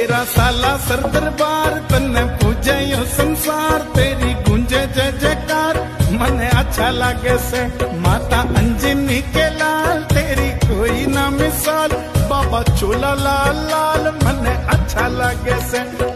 तेरा साला सर दरबार तन्ने पूजे यो संसार, तेरी गूंजे जय जयकार। मने अच्छा लागे से माता अंजनी के लाल, तेरी कोई ना मिसाल बाबा चोला लाल लाल। मने अच्छा लागे से।